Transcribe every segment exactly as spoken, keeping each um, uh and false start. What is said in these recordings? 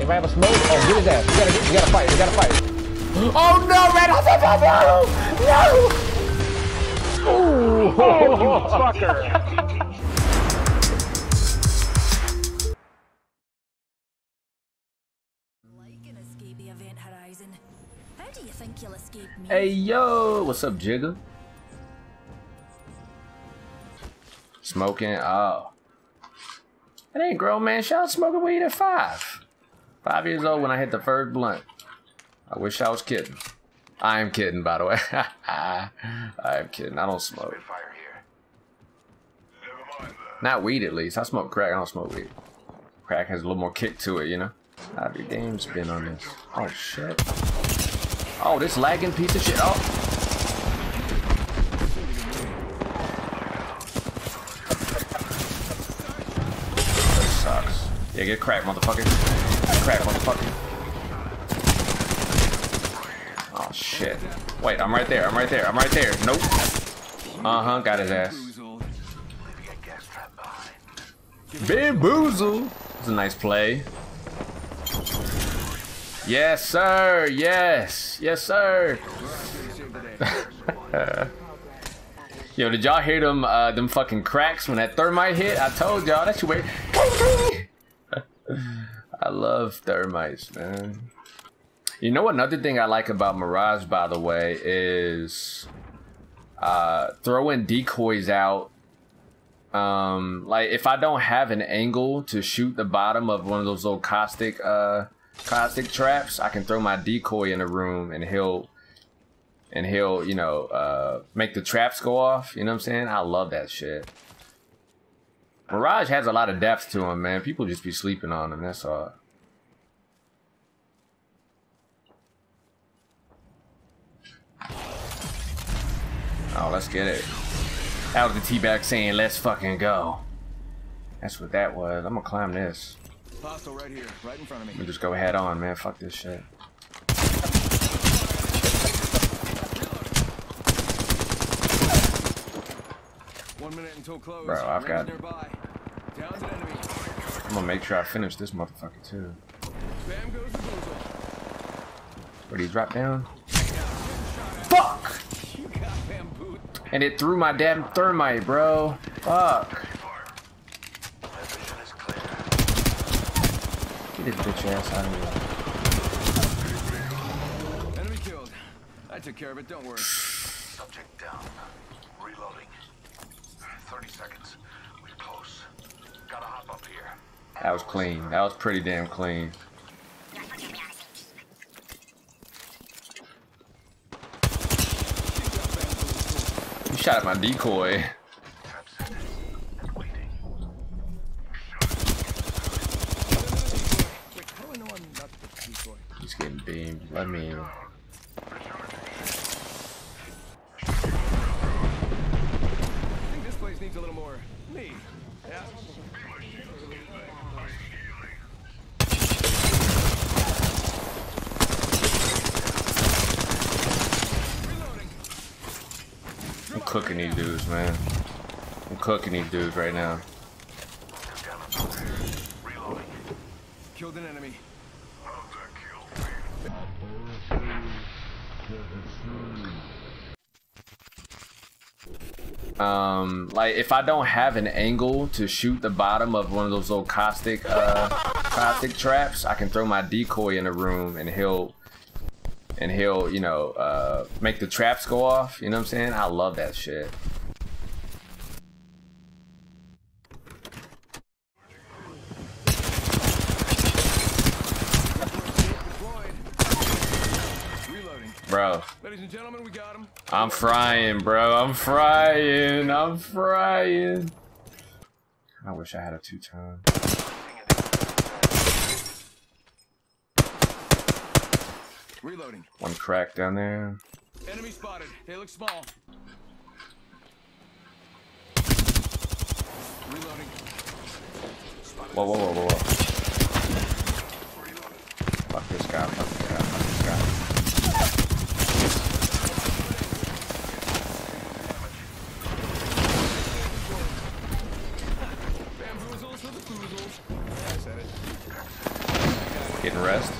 If I have a smoke, oh, get his ass. We gotta, we gotta fight. We gotta fight. Oh no, Red! No! No! Ooh. Oh, you fucker! Hey yo, what's up, Jigga? Smoking, oh. That ain't grown man shit. I was smoking weed at five. Five years old when I hit the first blunt. I wish I was kidding. I am kidding, by the way. I am kidding. I don't smoke. Not weed, at least. I smoke crack. I don't smoke weed. Crack has a little more kick to it, you know? I'd be damn spin on this. Oh, shit. Oh, this lagging piece of shit. Oh. That sucks. Yeah, get cracked, motherfucker. Crack, motherfucker. Oh, shit. Wait, I'm right there. I'm right there. I'm right there. Nope. Uh-huh. Got his ass. Bamboozle. That's a nice play. Yes, sir. Yes. Yes, sir. Yo, did y'all hear them uh, them fucking cracks when that thermite hit? I told y'all, that's weird. I love thermites, man. You know, another thing I like about Mirage, by the way, is uh, throwing decoys out. Um, like, if I don't have an angle to shoot the bottom of one of those little caustic... Uh, Caustic traps, I can throw my decoy in a room and he'll and he'll, you know, uh make the traps go off, you know what I'm saying? I love that shit. Mirage has a lot of depth to him, man. People just be sleeping on him, that's all. Oh, let's get it. Out of the teabag saying, let's fucking go. That's what that was. I'm gonna climb this. Hostile right here, right in front of me. We'll just go head on, man. Fuck this shit. One minute until close. Bro, I've got it. I'm gonna make sure I finish this motherfucker too. Bam goes the bullseye. Where did he drop down? Fuck! You got bambooed. And it threw my damn thermite, bro. Fuck. Get his bitch ass out of here. Enemy killed. I took care of it, don't worry. Subject down. Reloading. thirty seconds. We're close. Gotta hop up here. That was clean. That was pretty damn clean. You shot at my decoy. He's getting beamed. Let me. I'm cooking these dudes, man. I'm cooking these dudes right now. Killed an enemy. Um, like if I don't have an angle to shoot the bottom of one of those little caustic, uh, caustic traps, I can throw my decoy in a room and he'll, and he'll, you know, uh, make the traps go off. You know what I'm saying? I love that shit. Bro. Ladies and gentlemen, we got him. I'm frying, bro. I'm frying. I'm frying. I wish I had a two-time. Reloading. One crack down there. Enemy spotted. They look small. Reloading. Spotted. Whoa, whoa, whoa, whoa, whoa. Fuck this guy. Fuck this guy. Fuck this guy. Getting rest.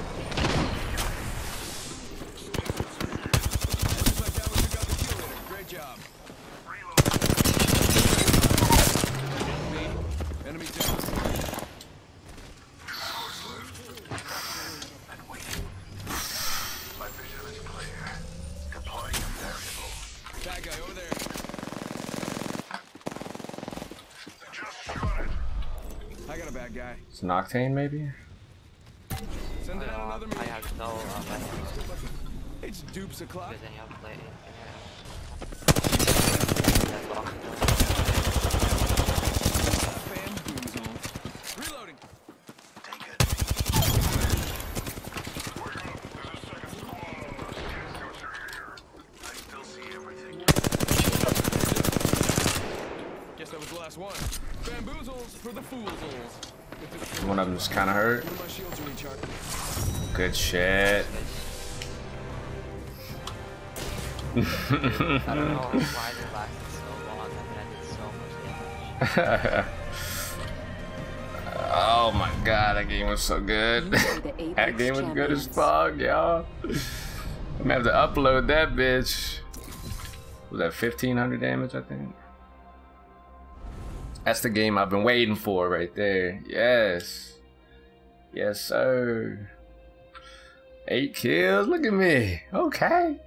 It's an Octane, maybe? Send out another I have no. It's dupes o'clock. Reloading. Take it. I still see everything. Guess that was the last one. Bamboozles for the foozles. One of them just kind of hurt. Good shit. I don't know why they lasted so long. I did so much damage. Oh my god, that game was so good. That game was good as fuck, y'all. I'm gonna have to upload that bitch. Was that fifteen hundred damage, I think? That's the game I've been waiting for right there. Yes. Yes, sir. Eight kills. Look at me. Okay.